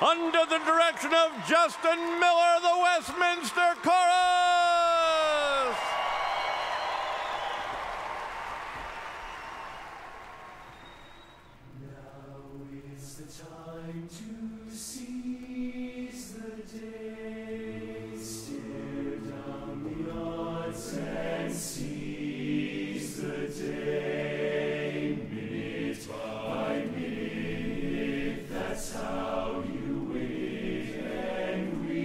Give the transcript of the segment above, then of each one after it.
under the direction of Justin Miller, the Westminster Chorus. Now is the time to seize the day, stare down the odds and seize the day, minute by minute, that's how you say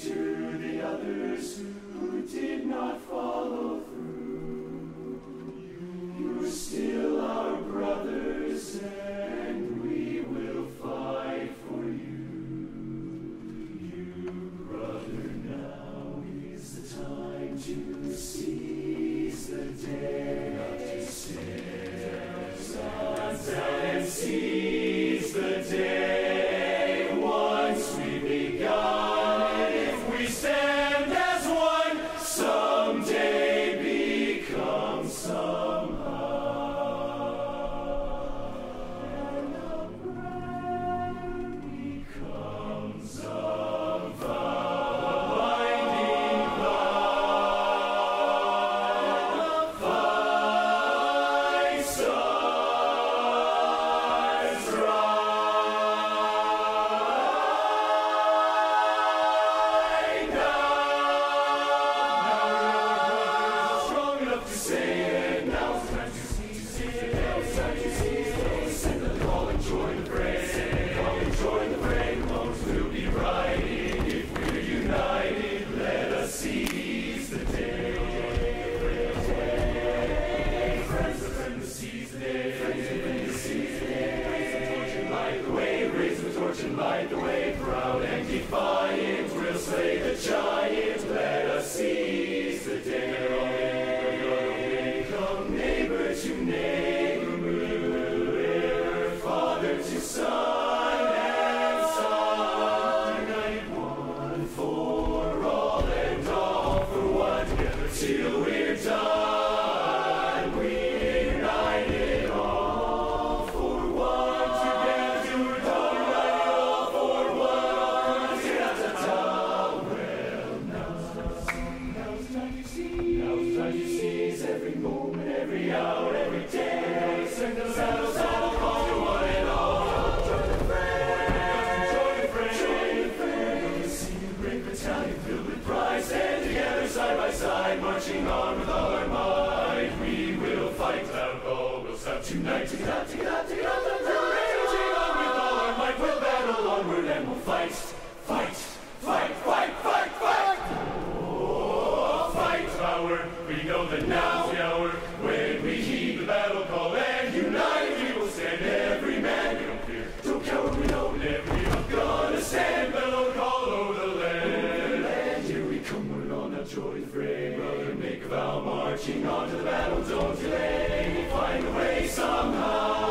to the others who did not follow through, you're still our brothers and we will fight for you. You, brother, now is the time to seize the day, not to stare down and seize the day. Light the way, proud and defiant, we'll slay the giant, let us seize the day. Come neighbor to neighbor, father to son, and son, united one for all and all for one, together till we're done. Marching on with all our might, we will fight without goal. We'll stop tonight. We're raging on with all our might. We'll battle onward and we'll fight, fight, fight, fight, fight, fight. Oh, fight power! We know that now's the hour when we heed the battle call and unite. We will stand every man. We don't fear, don't cower. We know that we're gonna stand. Bellow call over the land. Here we come, we're on a joy fray. Marching on to the battle, don't delay, we'll find a way somehow.